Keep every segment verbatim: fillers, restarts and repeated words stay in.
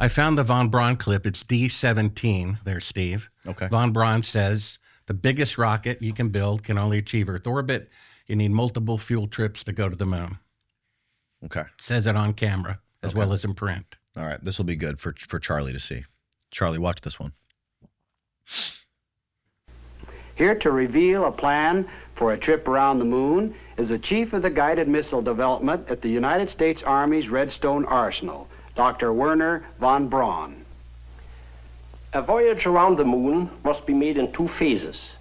I found the Von Braun clip. It's D seventeen there, Steve. Okay. Von Braun says, the biggest rocket you can build can only achieve Earth orbit. You need multiple fuel trips to go to the moon. Okay. Says it on camera as okay. well as in print. All right. This will be good for, for Charlie to see. Charlie, watch this one. Here to reveal a plan for a trip around the moon is the chief of the guided missile development at the United States Army's Redstone Arsenal, Doctor Wernher von Braun. A voyage around the moon must be made in two phases.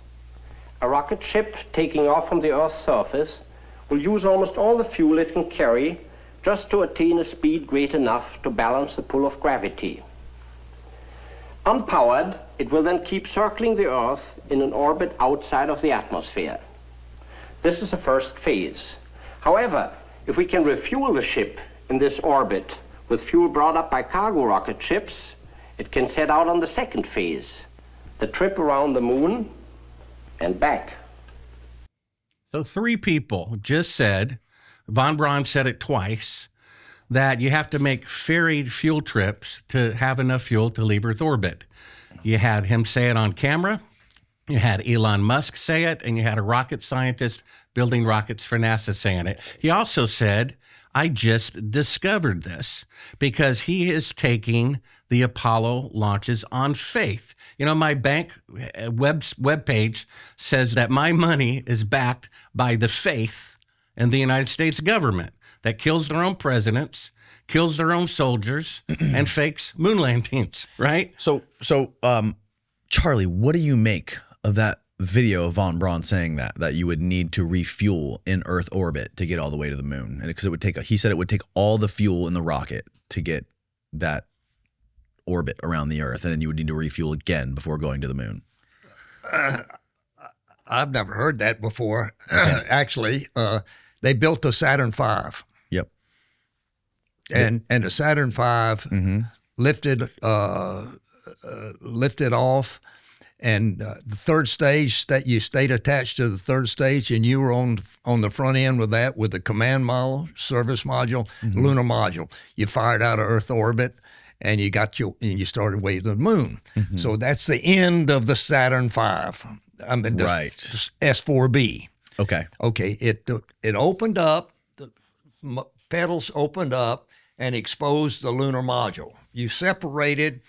A rocket ship taking off from the Earth's surface will use almost all the fuel it can carry just to attain a speed great enough to balance the pull of gravity. Unpowered, it will then keep circling the Earth in an orbit outside of the atmosphere. This is the first phase. However, if we can refuel the ship in this orbit with fuel brought up by cargo rocket ships, it can set out on the second phase, the trip around the moon and back. So three people just said, Von Braun said it twice, that you have to make ferried fuel trips to have enough fuel to leave Earth orbit. You had him say it on camera, you had Elon Musk say it, and you had a rocket scientist building rockets for NASA saying it. He also said, I just discovered this, because he is taking the Apollo launches on faith. You know, my bank web webpage says that my money is backed by the faith in the United States government that kills their own presidents, kills their own soldiers, and fakes moon landings, right? So, so um, Charlie, what do you make of that video of Von Braun saying that, that you would need to refuel in Earth orbit to get all the way to the moon? And because it would take, a, he said it would take all the fuel in the rocket to get that orbit around the Earth, and then you would need to refuel again before going to the moon. Uh, I've never heard that before. Okay. Actually, uh, they built the Saturn five. Yep. And and the Saturn five mm-hmm. lifted uh, uh, lifted off, and uh, the third stage, that you stayed attached to the third stage, and you were on on the front end with that, with the command module, service module, mm-hmm. lunar module. You fired out of Earth orbit, and you got your, and you started way to the moon. Mm-hmm. So that's the end of the Saturn five. I mean, the, right. the S four B. Okay. Okay. It it opened up, the pedals opened up, and exposed the lunar module. You separated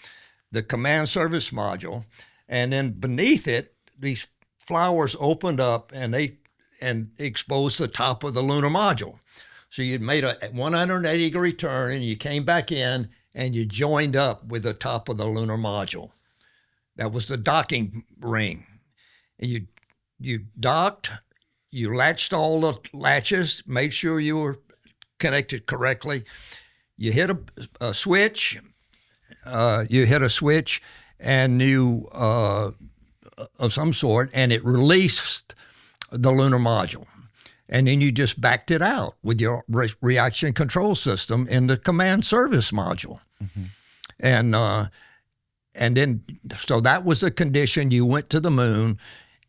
the command service module, and then beneath it, these flowers opened up, and they and exposed the top of the lunar module. So you made a one hundred eighty degree turn, and you came back in, and you joined up with the top of the lunar module. That was the docking ring. And you, you docked, you latched all the latches, made sure you were connected correctly. You hit a, a switch, uh, you hit a switch and you, uh, of some sort, and it released the lunar module. And then you just backed it out with your re reaction control system in the command service module. Mm-hmm. And uh, and then, so that was the condition. You went to the moon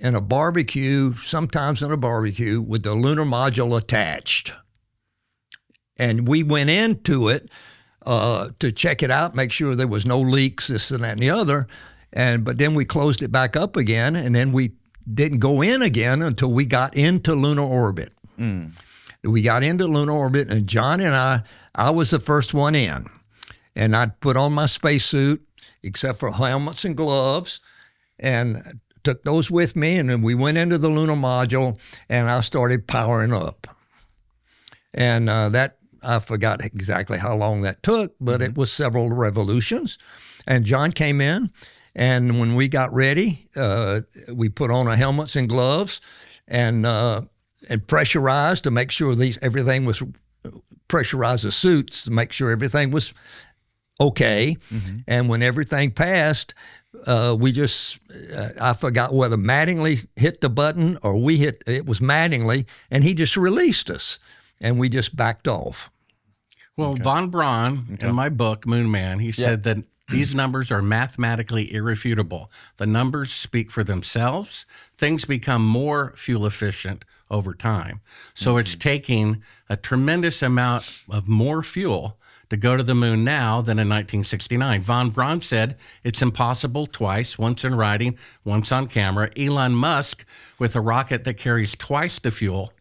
in a barbecue, sometimes in a barbecue, with the lunar module attached. And we went into it uh, to check it out, make sure there was no leaks, this and that and the other. And, but then we closed it back up again, and then we didn't go in again until we got into lunar orbit. Mm. We got into lunar orbit, and John and I, I was the first one in. And I put on my spacesuit, except for helmets and gloves, and took those with me, and then we went into the lunar module, and I started powering up. And uh, that, I forgot exactly how long that took, but it was several revolutions. And John came in, and when we got ready, uh, we put on our helmets and gloves, and uh, and pressurized to make sure these everything was pressurized the suits to make sure everything was okay. Mm-hmm. And when everything passed, uh, we just uh, I forgot whether Mattingly hit the button or we hit. It was Mattingly, and he just released us, and we just backed off. Well, okay. Von Braun, okay. in my book Moon Man, he yep. said that these numbers are mathematically irrefutable. The numbers speak for themselves. Things become more fuel efficient over time. So mm-hmm. it's taking a tremendous amount of more fuel to go to the moon now than in nineteen sixty-nine. Von Braun said it's impossible twice, once in writing, once on camera. Elon Musk, with a rocket that carries twice the fuel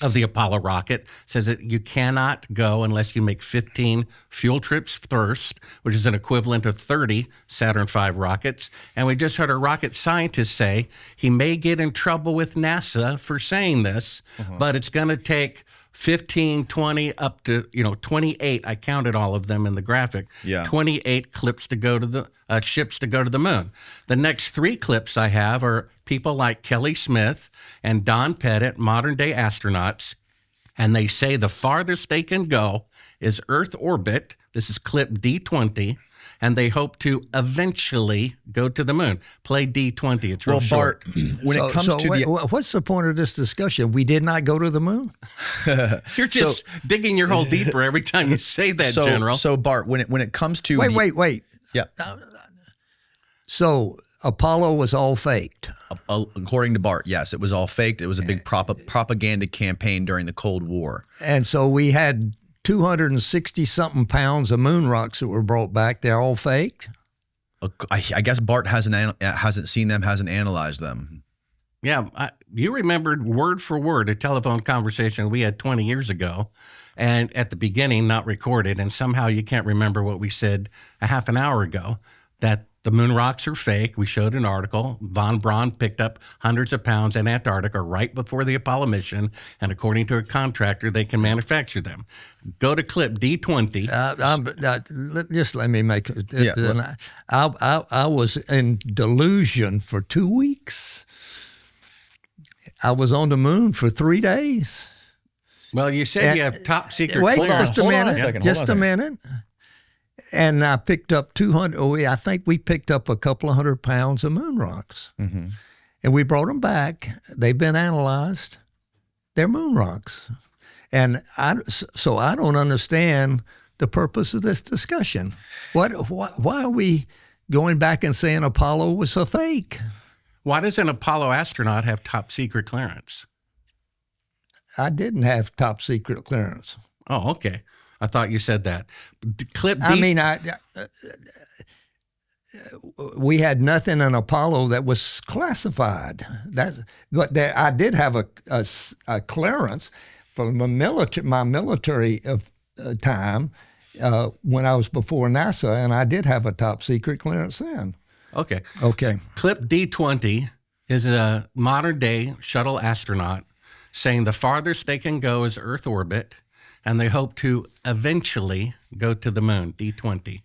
of the Apollo rocket, says that you cannot go unless you make fifteen fuel trips first, which is an equivalent of thirty Saturn five rockets. And we just heard a rocket scientist say he may get in trouble with NASA for saying this, uh-huh. but it's going to take fifteen, twenty, up to, you know, twenty-eight. I counted all of them in the graphic. Yeah. twenty-eight clips to go to the uh, ships to go to the moon. The next three clips I have are people like Kelly Smith and Don Pettit, modern day astronauts, and they say the farthest they can go is Earth orbit. This is clip D twenty. And they hope to eventually go to the moon. Play D twenty. It's real well, short. Bart, when so, it comes so to wait, the... What's the point of this discussion? We did not go to the moon? You're just so, digging your hole deeper every time you say that, so, General. So, Bart, when it, when it comes to... Wait, the, wait, wait. Yeah. So... Apollo was all faked. According to Bart, yes, it was all faked. It was a big prop propaganda campaign during the Cold War. And so we had two hundred sixty something pounds of moon rocks that were brought back. They're all faked? I, I guess Bart hasn't, hasn't seen them, hasn't analyzed them. Yeah, I, you remembered word for word a telephone conversation we had twenty years ago, and at the beginning not recorded, and somehow you can't remember what we said a half an hour ago, that the moon rocks are fake. We showed an article. Von Braun picked up hundreds of pounds in Antarctica right before the Apollo mission, and according to a contractor, they can manufacture them. Go to clip D twenty. Uh, I'm, uh, just let me make it. Yeah, I, I, I, I was in delusion for two weeks. I was on the moon for three days. Well, you said and, you have top secret wait, clearance. Wait, just a Hold minute. A second, just a, a minute. And I picked up two hundred, oh, I think we picked up a couple of hundred pounds of moon rocks. Mm-hmm. And we brought them back. They've been analyzed. They're moon rocks. And I, so I don't understand the purpose of this discussion. What, why, why are we going back and saying Apollo was a fake? Why does an Apollo astronaut have top secret clearance? I didn't have top secret clearance. Oh, okay. I thought you said that. Clip D. I mean, I, uh, we had nothing in Apollo that was classified. That's, but there, I did have a, a, a clearance from my military, my military of, uh, time uh, when I was before NASA, and I did have a top secret clearance then. Okay. Okay. Clip D twenty is a modern day shuttle astronaut saying the farthest they can go is Earth orbit, and they hope to eventually go to the moon. D twenty.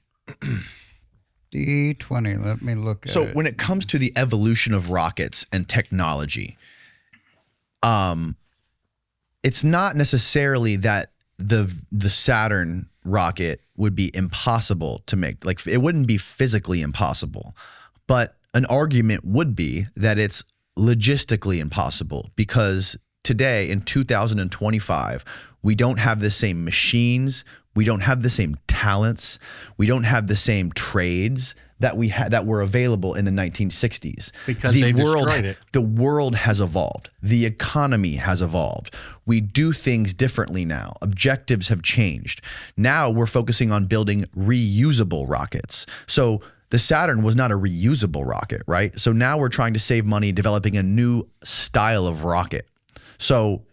D twenty, let me look at it. So when it comes to the evolution of rockets and technology, um, it's not necessarily that the the Saturn rocket would be impossible to make. Like, it wouldn't be physically impossible, but an argument would be that it's logistically impossible, because today in two thousand twenty-five, we don't have the same machines, we don't have the same talents, we don't have the same trades that we had that were available in the nineteen sixties. Because the they world, destroyed it. The world has evolved. The economy has evolved. We do things differently now. Objectives have changed. Now we're focusing on building reusable rockets. So the Saturn was not a reusable rocket, right? So now we're trying to save money developing a new style of rocket. So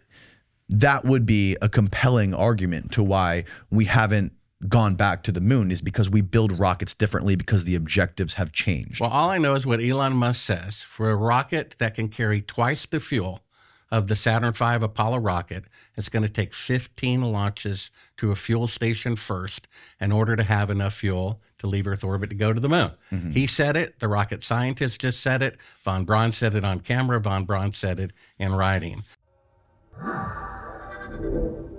that would be a compelling argument to why we haven't gone back to the moon, is because we build rockets differently because the objectives have changed. Well, all I know is what Elon Musk says. For a rocket that can carry twice the fuel of the Saturn five Apollo rocket, it's going to take fifteen launches to a fuel station first in order to have enough fuel to leave Earth orbit to go to the moon. Mm-hmm. He said it. The rocket scientist just said it. Von Braun said it on camera. Von Braun said it in writing. Thank you.